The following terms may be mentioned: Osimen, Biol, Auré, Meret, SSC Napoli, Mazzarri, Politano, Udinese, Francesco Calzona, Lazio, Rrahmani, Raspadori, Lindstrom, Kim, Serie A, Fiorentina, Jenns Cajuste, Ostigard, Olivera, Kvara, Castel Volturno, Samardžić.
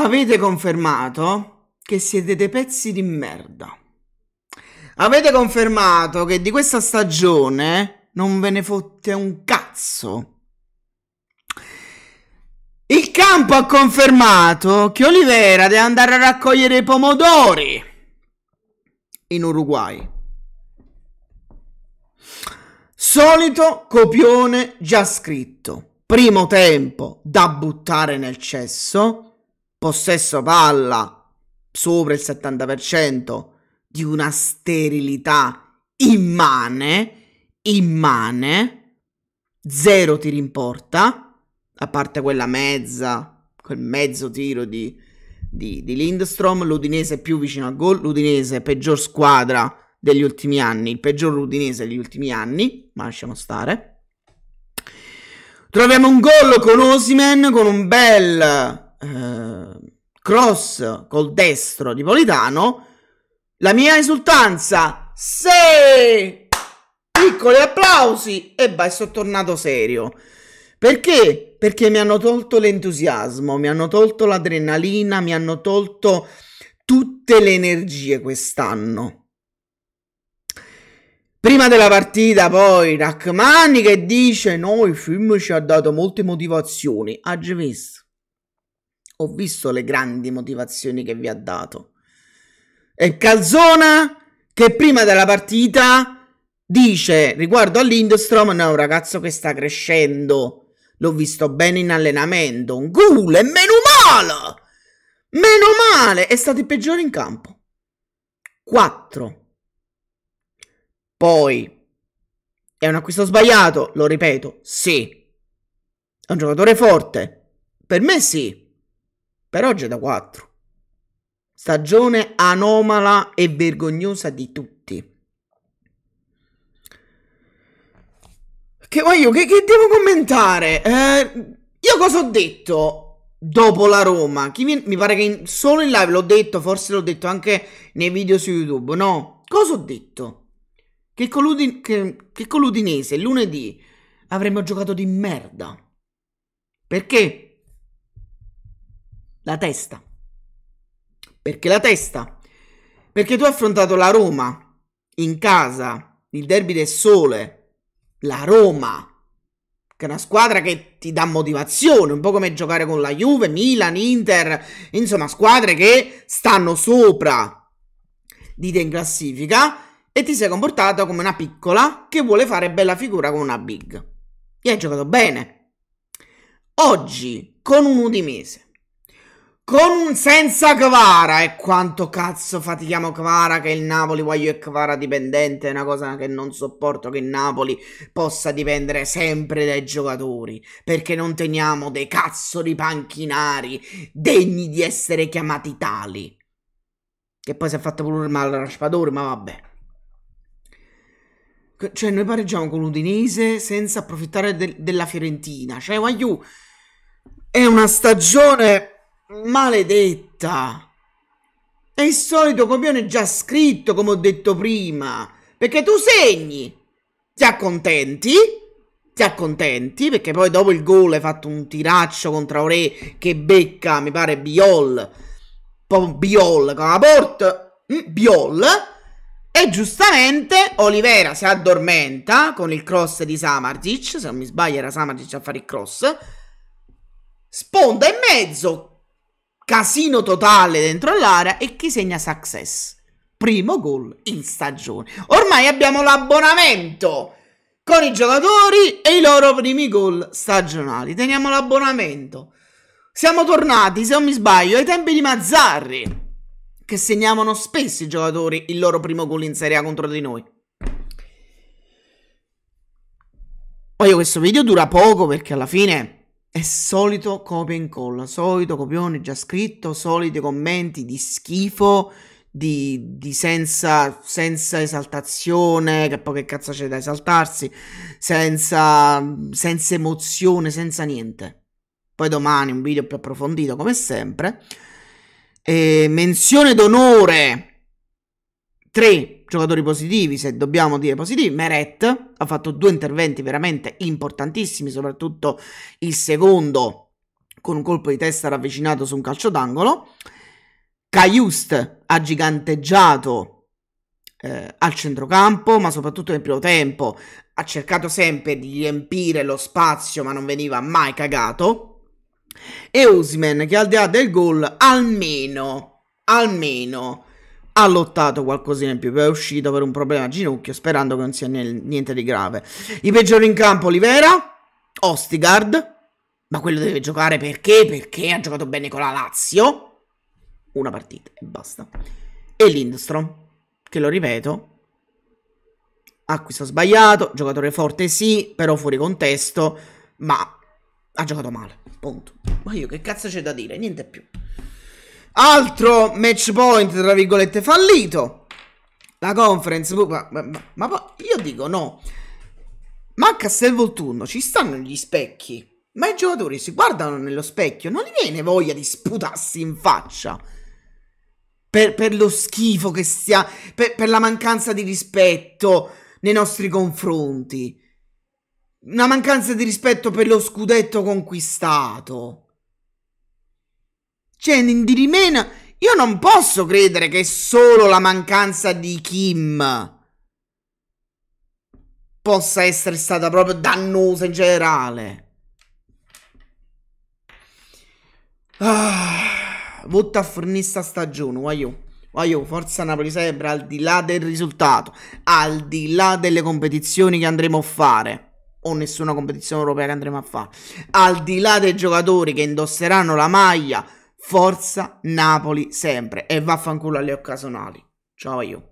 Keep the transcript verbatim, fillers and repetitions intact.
Avete confermato che siete dei pezzi di merda. Avete confermato che di questa stagione non ve ne fotte un cazzo. Il campo ha confermato che Olivera deve andare a raccogliere i pomodori in Uruguay. Solito copione già scritto. Primo tempo da buttare nel cesso. Possesso palla sopra il settanta per cento, di una sterilità immane, immane, zero tiri in porta, a parte quella mezza, quel mezzo tiro di, di, di Lindstrom. L'Udinese è più vicino al gol, l'Udinese è peggior squadra degli ultimi anni, il peggior Udinese degli ultimi anni, ma lasciamo stare. Troviamo un gol con Osimen, con un bel... Uh, cross col destro di Politano. La mia esultanza, sì, piccoli applausi, e basta, sono tornato serio. Perché? Perché mi hanno tolto l'entusiasmo, mi hanno tolto l'adrenalina, mi hanno tolto tutte le energie quest'anno. Prima della partita poi Rrahmani che dice: no, il film ci ha dato molte motivazioni. Ha già visto, ho visto le grandi motivazioni che vi ha dato. E Calzona che prima della partita dice riguardo a Lindstrom: no, è un ragazzo che sta crescendo, l'ho visto bene in allenamento, un gol, e meno male, meno male, è stato il peggiore in campo. Quattro. Poi è un acquisto sbagliato, lo ripeto, sì, è un giocatore forte, per me sì. Per oggi è da quattro. Stagione anomala e vergognosa di tutti. Che voglio, che, che devo commentare? Eh, io cosa ho detto dopo la Roma? Chi mi, mi pare che in, solo in live l'ho detto, forse l'ho detto anche nei video su YouTube, no? Cosa ho detto? Che con l'Udin- che, che con l'Udinese lunedì avremmo giocato di merda. Perché? La testa. Perché la testa? Perché tu hai affrontato la Roma in casa, il derby del Sole, la Roma, che è una squadra che ti dà motivazione, un po' come giocare con la Juve, Milan, Inter, insomma squadre che stanno sopra di te in classifica, e ti sei comportato come una piccola che vuole fare bella figura con una big. E hai giocato bene. Oggi, con un Udinese, con un senza Kvara, e quanto cazzo fatichiamo Kvara, che il Napoli, voglio, è Kvara dipendente, è una cosa che non sopporto, che il Napoli possa dipendere sempre dai giocatori, perché non teniamo dei cazzo di panchinari degni di essere chiamati tali. Che poi si è fatto pure male al Raspadori, ma vabbè. Cioè noi pareggiamo con l'Udinese senza approfittare de della Fiorentina, cioè voglio, è una stagione... maledetta. È il solito copione già scritto, come ho detto prima. Perché tu segni, ti accontenti, ti accontenti, perché poi dopo il gol hai fatto un tiraccio contro Auré che becca, mi pare, Biol, poi Biol con la porta, Biol, e giustamente Olivera si addormenta con il cross di Samardžić, se non mi sbaglio era Samardžić a fare il cross, sponda in mezzo, casino totale dentro l'area, e chi segna success? Primo gol in stagione. Ormai abbiamo l'abbonamento con i giocatori e i loro primi gol stagionali. Teniamo l'abbonamento. Siamo tornati, se non mi sbaglio, ai tempi di Mazzarri, che segnavano spesso i giocatori il loro primo gol in Serie A contro di noi. Poi questo video dura poco perché alla fine... è solito copia e incolla, solito copione già scritto, soliti commenti di schifo, di, di senza, senza esaltazione, che poi che cazzo c'è da esaltarsi, senza, senza emozione, senza niente. Poi domani un video più approfondito come sempre. E menzione d'onore, tre giocatori positivi, se dobbiamo dire positivi. Meret ha fatto due interventi veramente importantissimi, soprattutto il secondo con un colpo di testa ravvicinato su un calcio d'angolo. Cajuste ha giganteggiato eh, al centrocampo, ma soprattutto nel primo tempo ha cercato sempre di riempire lo spazio, ma non veniva mai cagato. E Osimen, che al di là del gol almeno, almeno ha lottato qualcosina in più, poi è uscito per un problema a ginocchio, sperando che non sia niente di grave. I peggiori in campo: Olivera, Ostigard, ma quello deve giocare perché? Perché ha giocato bene con la Lazio una partita e basta. E Lindstrom, che lo ripeto, acquisto sbagliato, giocatore forte sì, però fuori contesto, ma ha giocato male, punto. Ma io che cazzo c'è da dire? Niente più. Altro match point tra virgolette fallito, la conference. Ma, ma, ma io dico no, ma a Castel Volturno ci stanno gli specchi, ma i giocatori si guardano nello specchio, non gli viene voglia di sputarsi in faccia per, per lo schifo che sia, per, per la mancanza di rispetto nei nostri confronti, una mancanza di rispetto per lo scudetto conquistato. Cioè, di rimena, io non posso credere che è solo la mancanza di Kim possa essere stata proprio dannosa in generale. Ah, vota a fornista stagione, guaio, guaio, forza Napoli sempre, al di là del risultato, al di là delle competizioni che andremo a fare, o nessuna competizione europea che andremo a fare, al di là dei giocatori che indosseranno la maglia, forza Napoli sempre, e vaffanculo alle occasionali. Ciao io.